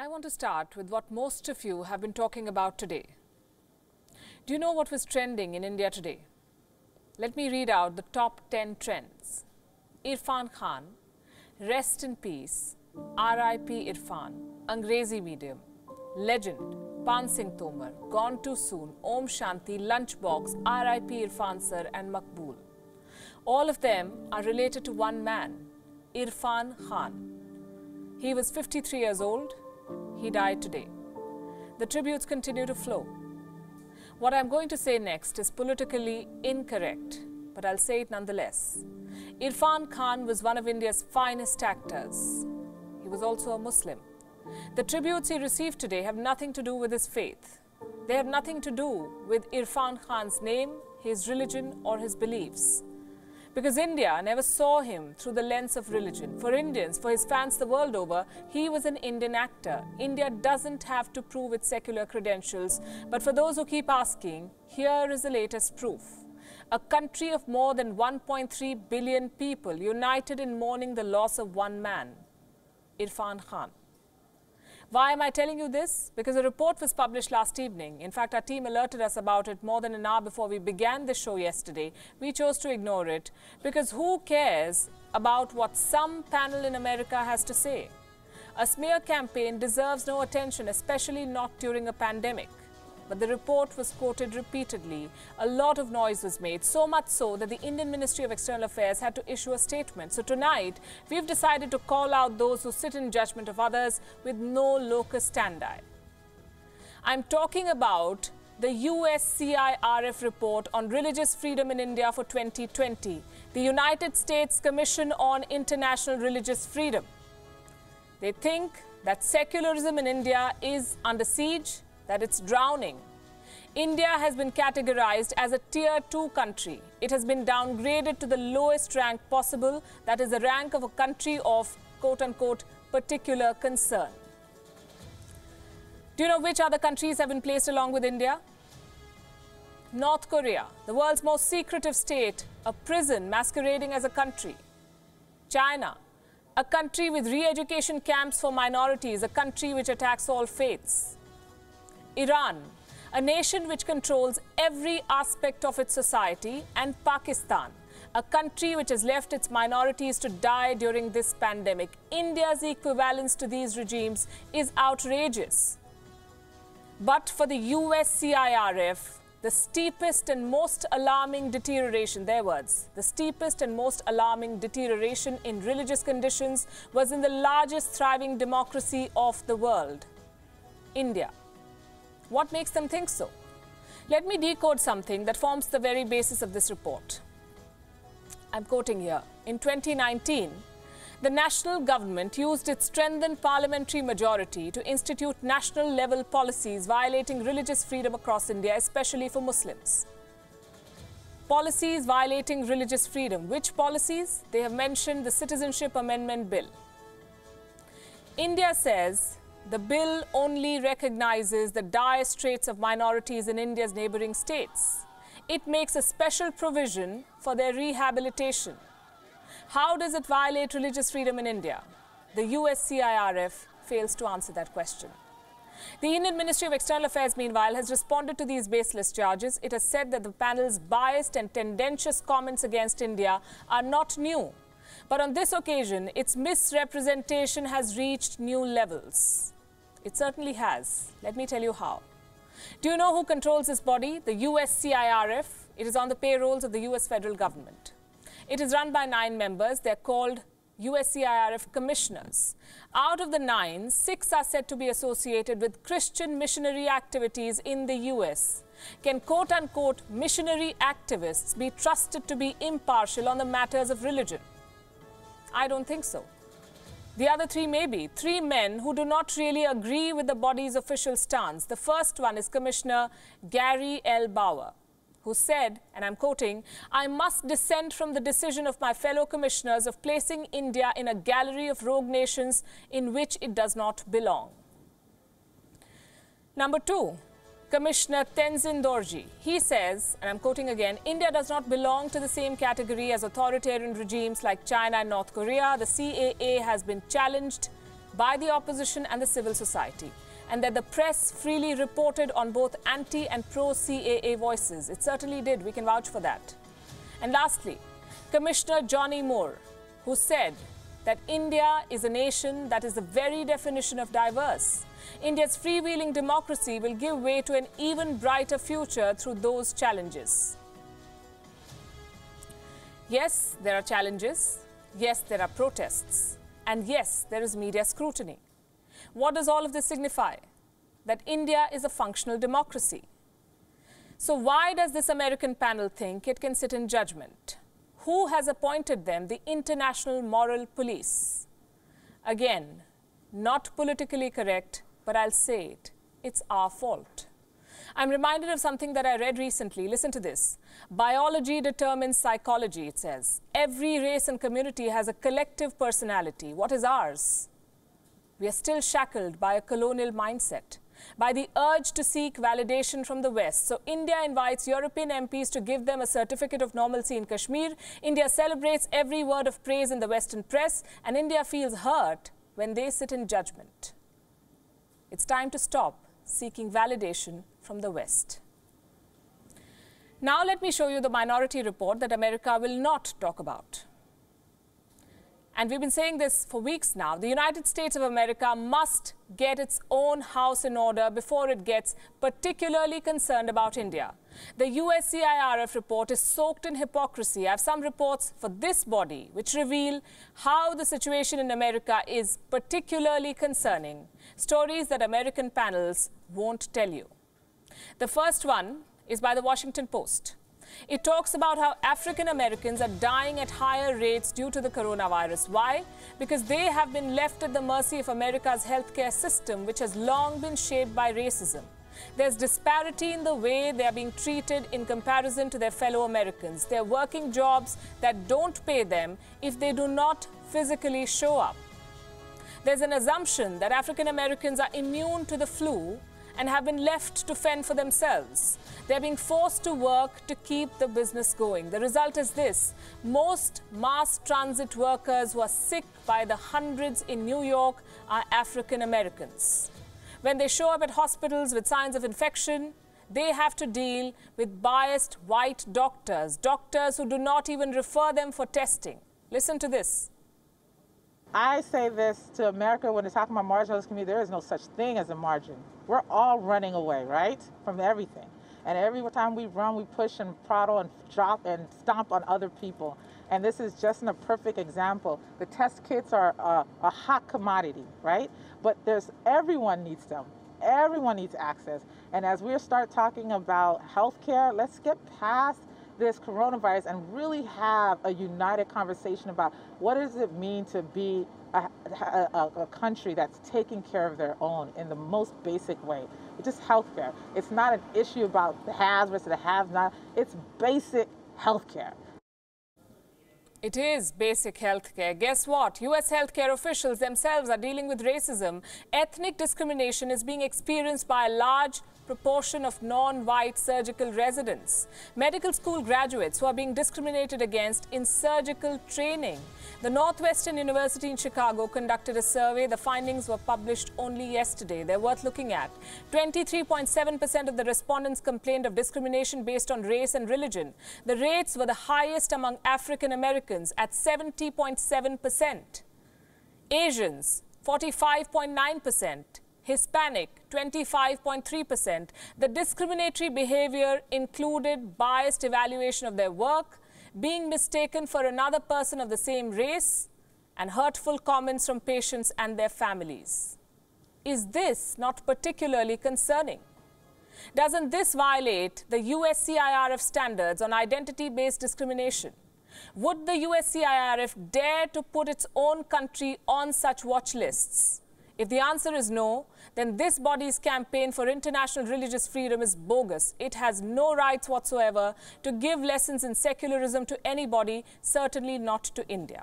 I want to start with what most of you have been talking about today. Do you know what was trending in India today? Let me read out the top 10 trends. Irfan Khan, rest in peace, RIP Irfan, Angrezi medium, legend, Pan Singh Tomar, gone too soon, Om Shanti, lunchbox, RIP Irfan sir and Makbool. All of them are related to one man, Irfan Khan. He was 53 years old. He died today. The tributes continue to flow. What I'm going to say next is politically incorrect, but I'll say it nonetheless. Irfan Khan was one of India's finest actors. He was also a Muslim. The tributes he received today have nothing to do with his faith. They have nothing to do with Irfan Khan's name, his religion, or his beliefs. Because India never saw him through the lens of religion. For Indians, for his fans the world over, he was an Indian actor. India doesn't have to prove its secular credentials. But for those who keep asking, here is the latest proof. A country of more than 1.3 billion people united in mourning the loss of one man, Irfan Khan. Why am I telling you this? Because a report was published last evening. In fact, our team alerted us about it more than an hour before we began the show yesterday. We chose to ignore it because who cares about what some panel in America has to say? A smear campaign deserves no attention, especially not during a pandemic. But the report was quoted repeatedly. A lot of noise was made, so much so that the Indian Ministry of External Affairs had to issue a statement. So tonight, we've decided to call out those who sit in judgment of others with no locus standi. I'm talking about the USCIRF report on religious freedom in India for 2020, the United States Commission on International Religious Freedom. They think that secularism in India is under siege, that it's drowning. India has been categorized as a tier 2 country. It has been downgraded to the lowest rank possible, that is the rank of a country of quote-unquote particular concern. Do you know which other countries have been placed along with India? North Korea, the world's most secretive state, a prison masquerading as a country. China, a country with re-education camps for minorities, a country which attacks all faiths. Iran, a nation which controls every aspect of its society, and Pakistan, a country which has left its minorities to die during this pandemic. India's equivalence to these regimes is outrageous. But for the USCIRF, the steepest and most alarming deterioration, their words, the steepest and most alarming deterioration in religious conditions was in the largest thriving democracy of the world, India. What makes them think so? Let me decode something that forms the very basis of this report. I'm quoting here. In 2019, the national government used its strengthened parliamentary majority to institute national-level policies violating religious freedom across India, especially for Muslims. Policies violating religious freedom. Which policies? They have mentioned the Citizenship Amendment Bill. India says the bill only recognizes the dire straits of minorities in India's neighboring states. It makes a special provision for their rehabilitation. How does it violate religious freedom in India? The USCIRF fails to answer that question. The Indian Ministry of External Affairs, meanwhile, has responded to these baseless charges. It has said that the panel's biased and tendentious comments against India are not new. But on this occasion, its misrepresentation has reached new levels. It certainly has. Let me tell you how. Do you know who controls this body? The USCIRF. It is on the payrolls of the US federal government. It is run by 9 members. They're called USCIRF commissioners. Out of the 9, 6 are said to be associated with Christian missionary activities in the US. Can quote-unquote missionary activists be trusted to be impartial on the matters of religion? I don't think so. The other 3 may be. 3 men who do not really agree with the body's official stance. The first one is Commissioner Gary L. Bauer, who said, and I'm quoting, "I must dissent from the decision of my fellow commissioners of placing India in a gallery of rogue nations in which it does not belong." Number 2, Commissioner Tenzin Dorji. He says, and I'm quoting again, "India does not belong to the same category as authoritarian regimes like China and North Korea. The CAA has been challenged by the opposition and the civil society, and that the press freely reported on both anti- and pro-CAA voices. It certainly did, we can vouch for that. And lastly, Commissioner Johnny Moore, who said that India is a nation that is the very definition of diverse. India's freewheeling democracy will give way to an even brighter future through those challenges. Yes, there are challenges. Yes, there are protests. And yes, there is media scrutiny. What does all of this signify? That India is a functional democracy. So why does this American panel think it can sit in judgment? Who has appointed them the International Moral Police? Again, not politically correct, but I'll say it. It's our fault. I'm reminded of something that I read recently. Listen to this. Biology determines psychology, it says. Every race and community has a collective personality. What is ours? We are still shackled by a colonial mindset, by the urge to seek validation from the West. So India invites European MPs to give them a certificate of normalcy in Kashmir. India celebrates every word of praise in the Western press, and India feels hurt when they sit in judgment. It's time to stop seeking validation from the West. Now let me show you the minority report that America will not talk about. And we've been saying this for weeks now. The United States of America must get its own house in order before it gets particularly concerned about India. The USCIRF report is soaked in hypocrisy. I have some reports for this body which reveal how the situation in America is particularly concerning. Stories that American panels won't tell you. The first one is by the Washington Post. It talks about how African Americans are dying at higher rates due to the coronavirus. Why? Because they have been left at the mercy of America's healthcare system, which has long been shaped by racism. There's disparity in the way they are being treated in comparison to their fellow Americans. They're working jobs that don't pay them if they do not physically show up. There's an assumption that African Americans are immune to the flu and have been left to fend for themselves. They're being forced to work to keep the business going. The result is this. Most mass transit workers who are sick by the hundreds in New York are African Americans. When they show up at hospitals with signs of infection, they have to deal with biased white doctors, doctors who do not even refer them for testing. Listen to this. I say this to America when they talk about marginalized community, there is no such thing as a margin. We're all running away, right, from everything. And every time we run, we push and prattle and drop and stomp on other people. And this is just a perfect example. The test kits are a hot commodity, right? But everyone needs them. Everyone needs access. And as we start talking about healthcare, let's get past this coronavirus and really have a united conversation about what does it mean to be a country that's taking care of their own in the most basic way, which is healthcare. It's not an issue about the haves versus the have-not. It's basic healthcare. It is basic healthcare. Guess what? U.S. healthcare officials themselves are dealing with racism. Ethnic discrimination is being experienced by a large proportion of non-white surgical residents. Medical school graduates who are being discriminated against in surgical training. The Northwestern University in Chicago conducted a survey. The findings were published only yesterday. They're worth looking at. 23.7% of the respondents complained of discrimination based on race and religion. The rates were the highest among African Americans at 70.7%. Asians, 45.9%. Hispanic, 25.3%. The discriminatory behavior included biased evaluation of their work, being mistaken for another person of the same race, and hurtful comments from patients and their families. Is this not particularly concerning? Doesn't this violate the USCIRF standards on identity-based discrimination? Would the USCIRF dare to put its own country on such watch lists? If the answer is no, then this body's campaign for international religious freedom is bogus. It has no rights whatsoever to give lessons in secularism to anybody, certainly not to India.